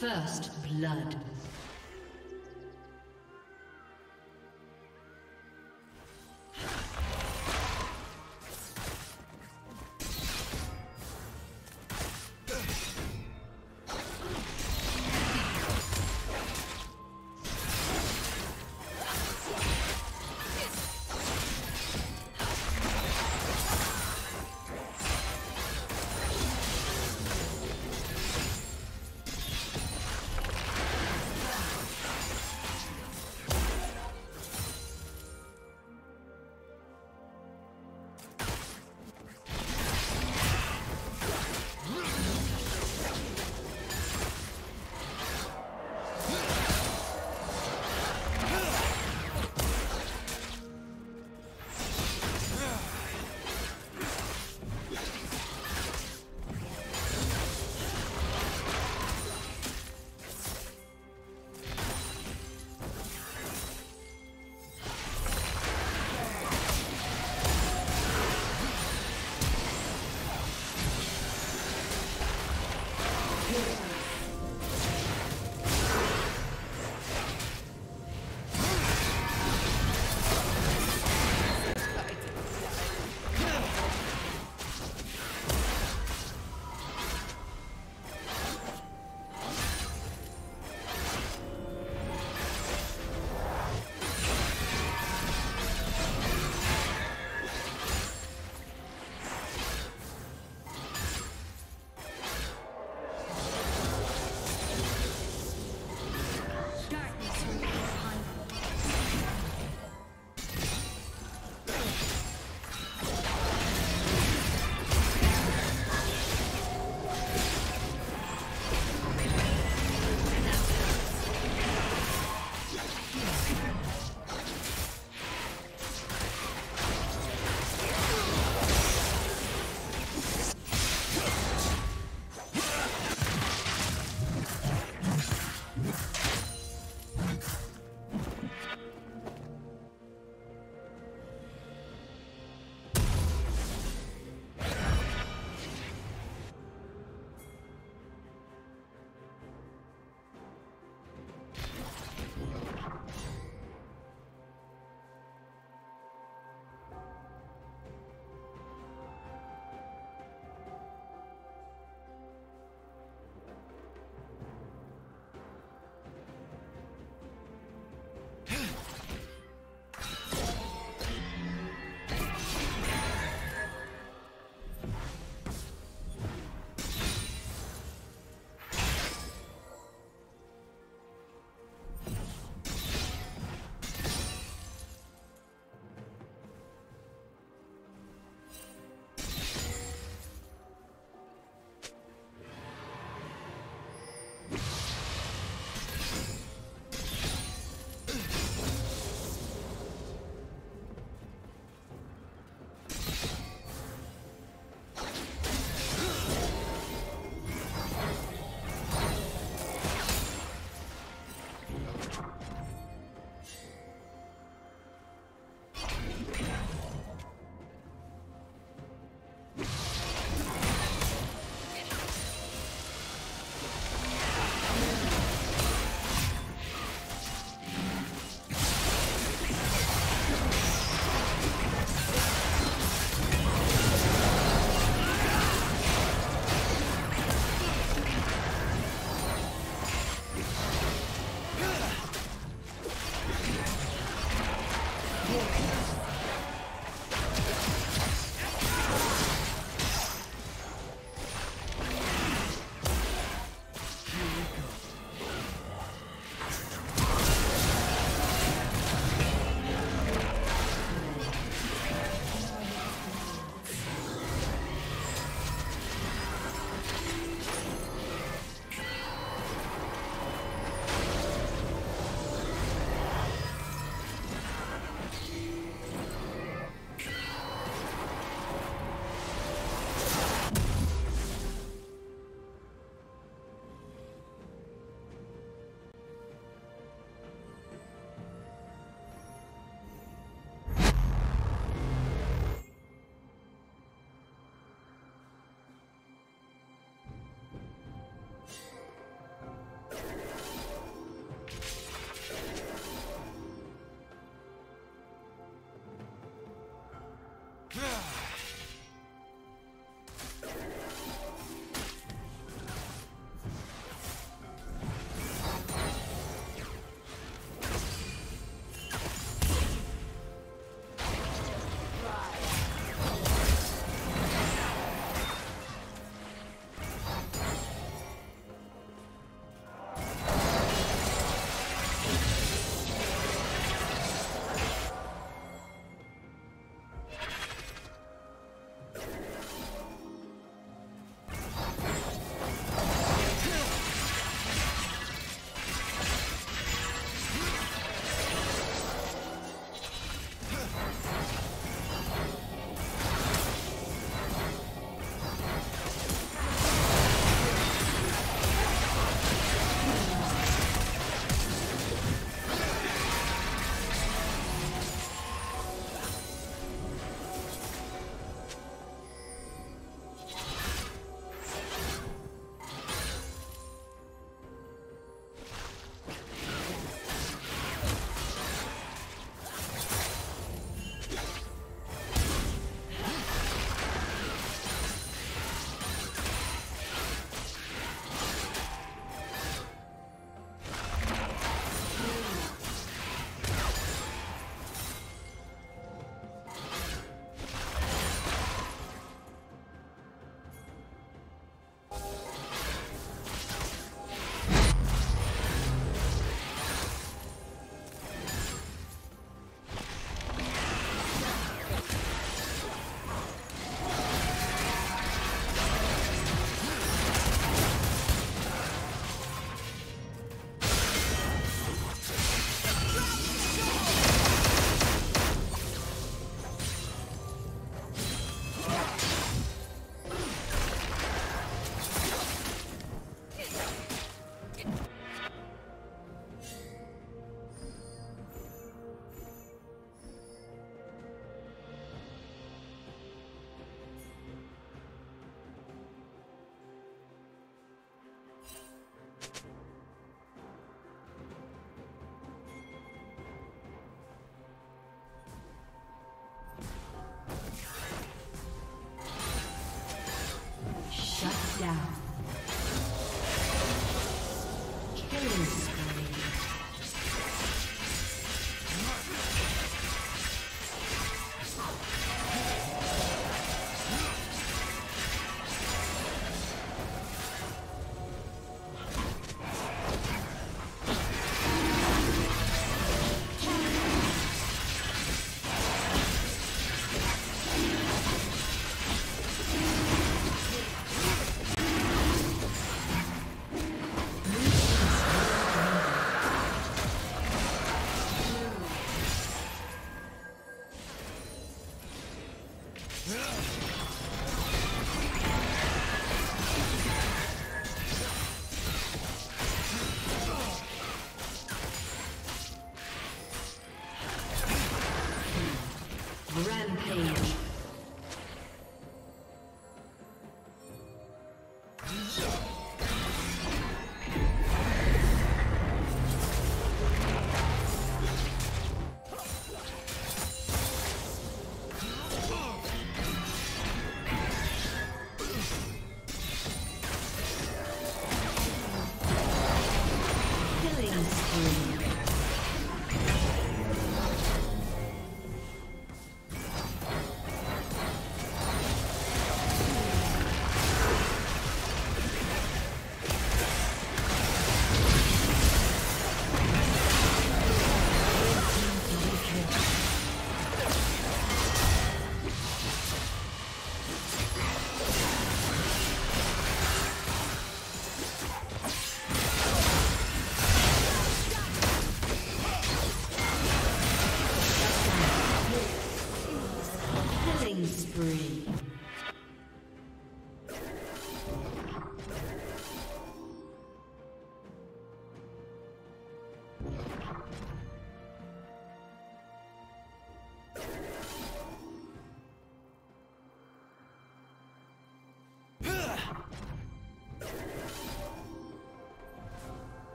First blood.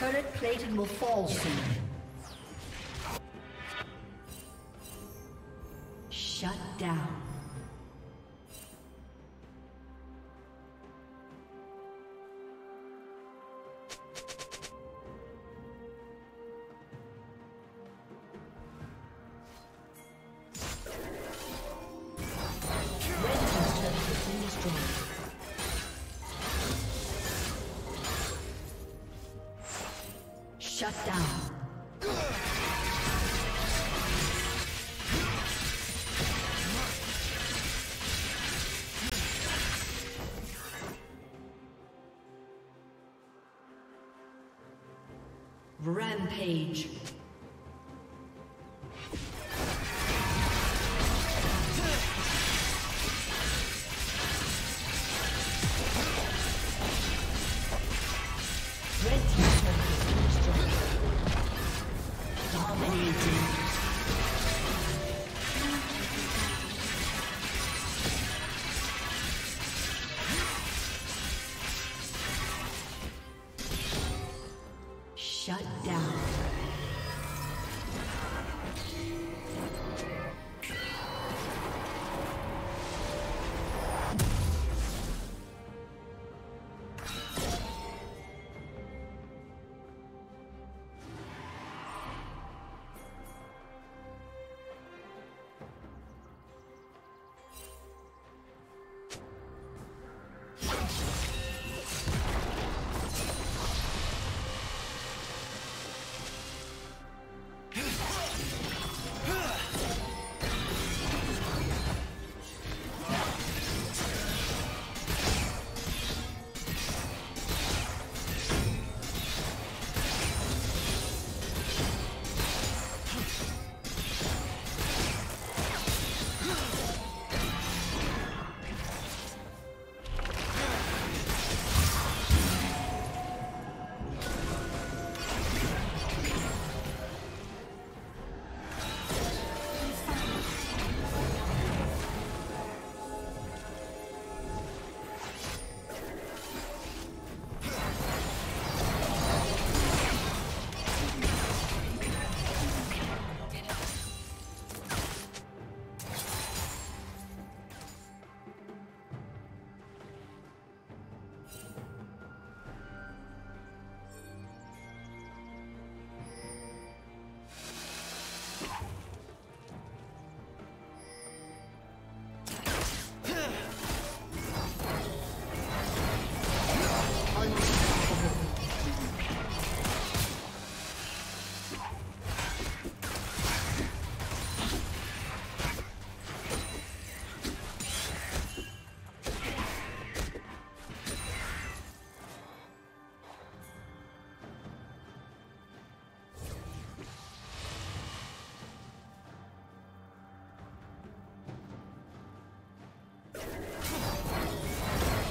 Turret plating will fall soon. Shut down. Shut down. Rampage. Shut down.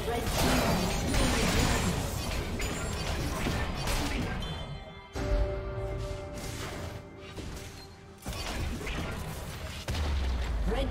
Red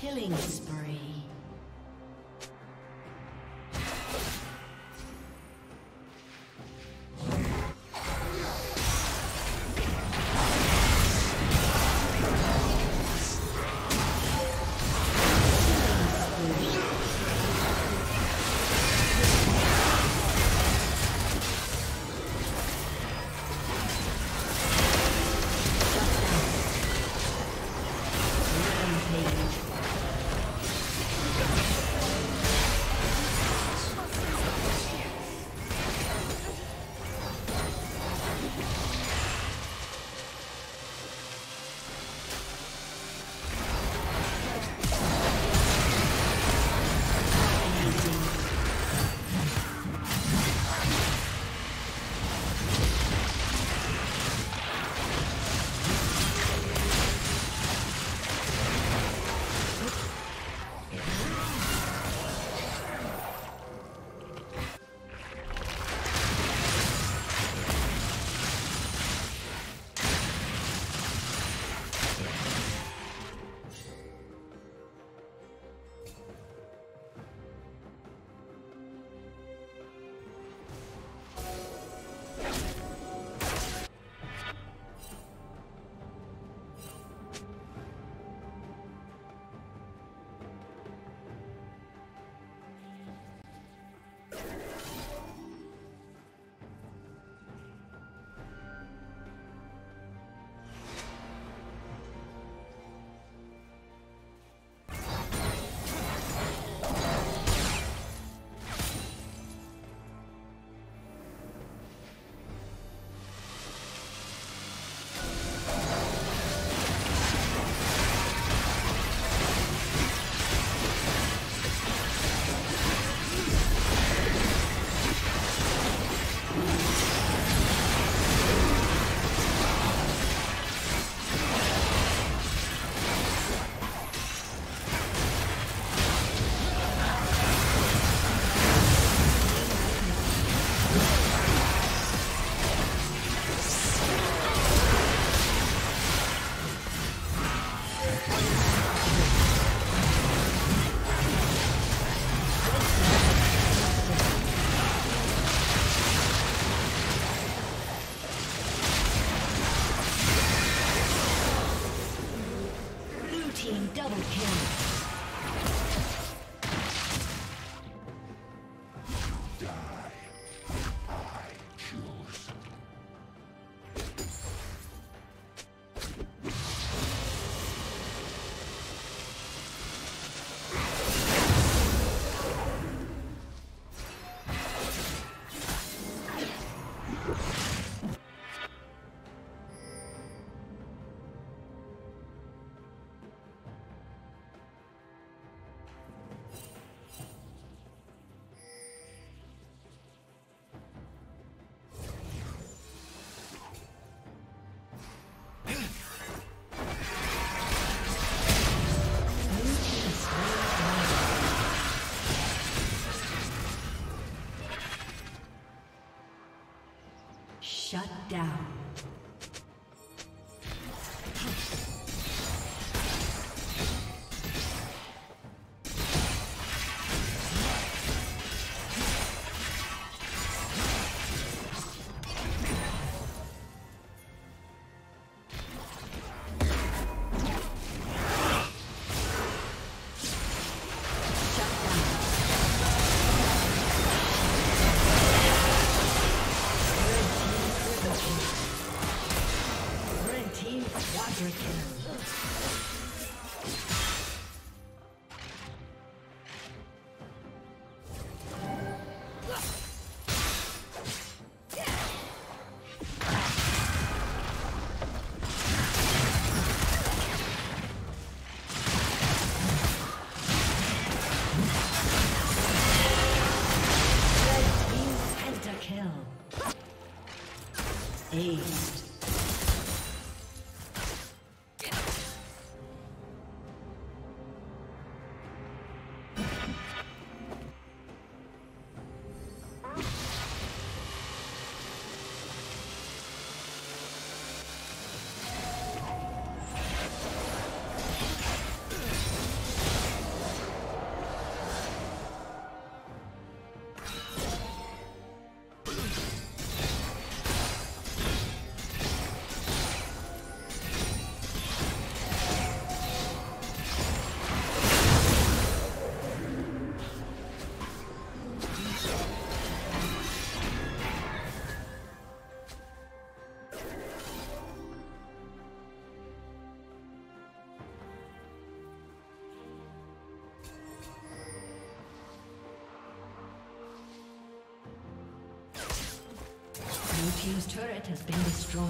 Killing spree. Shut down. Team's turret has been destroyed.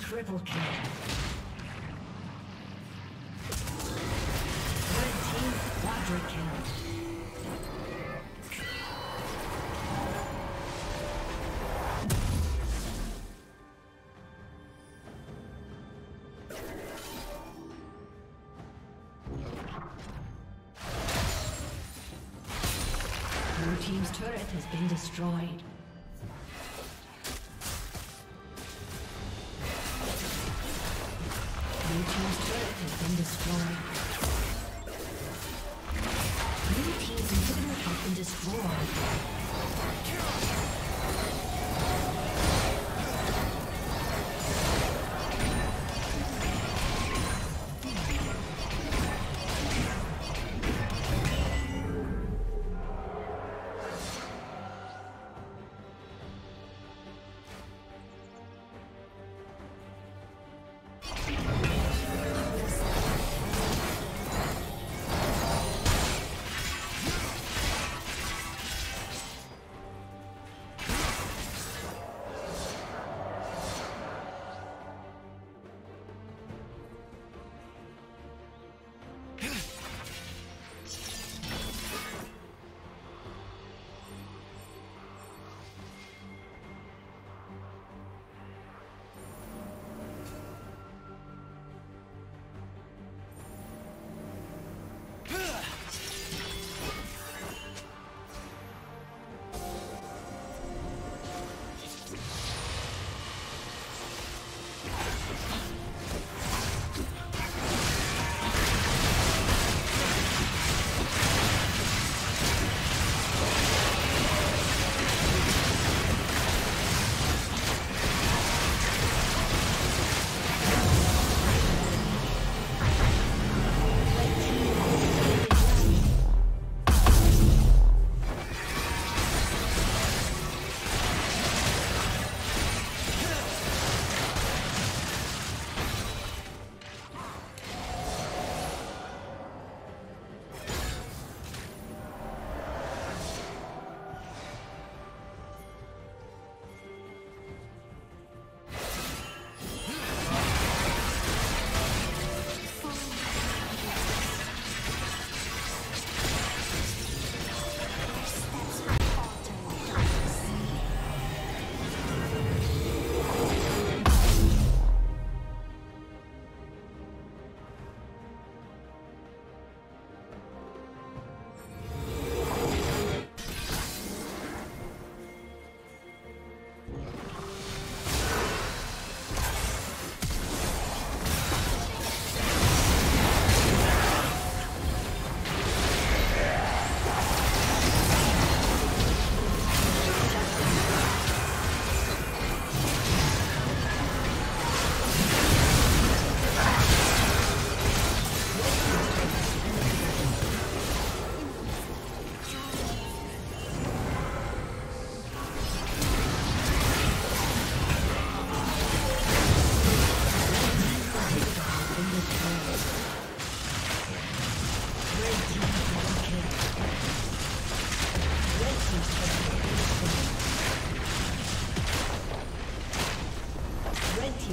Triple kill. Red team quadra kill. Blue team's turret has been destroyed.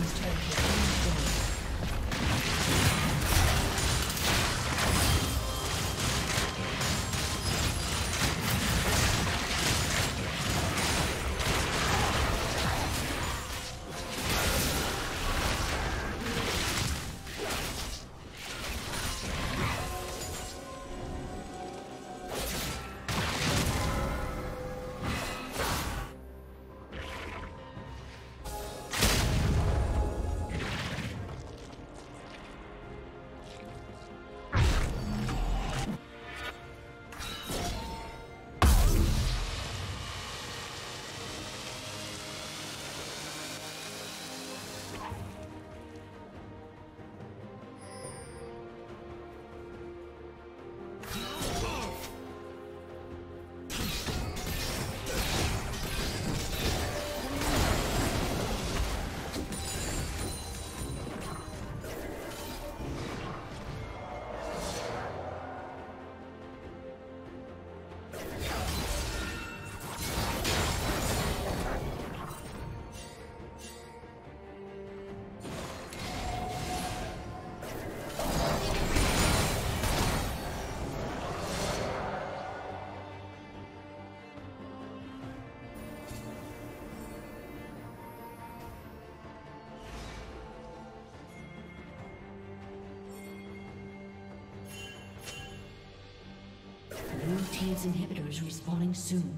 team's turret has been destroyed. Team's inhibitor is respawning soon.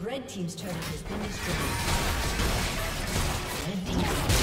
Red team's turret has been destroyed. Red team's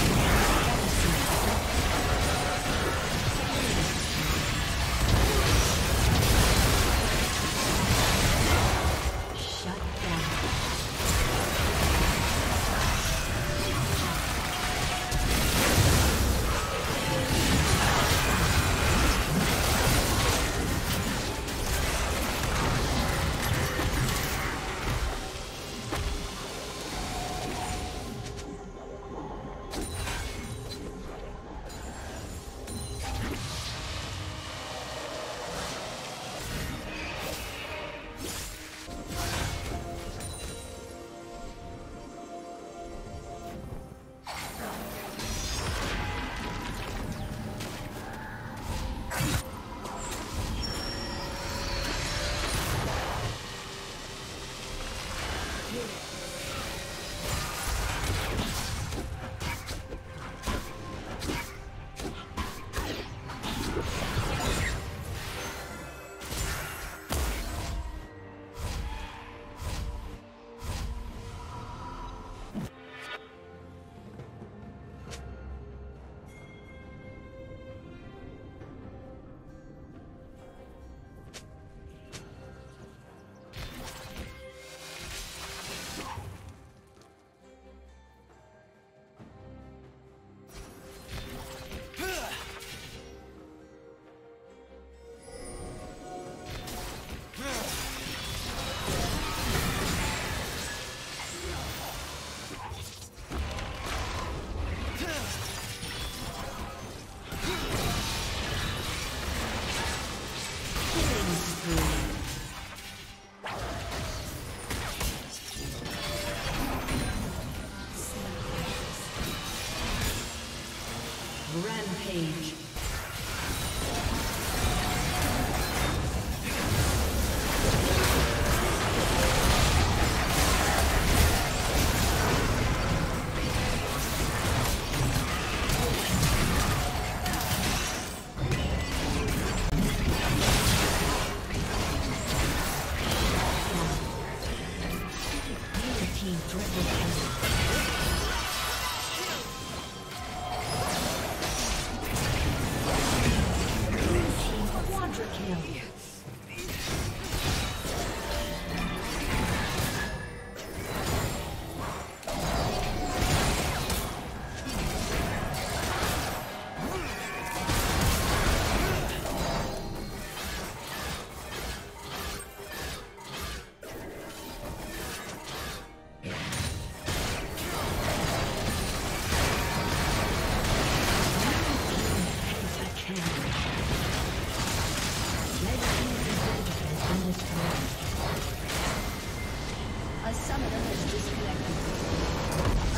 Rampage.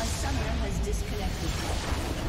A summoner has disconnected.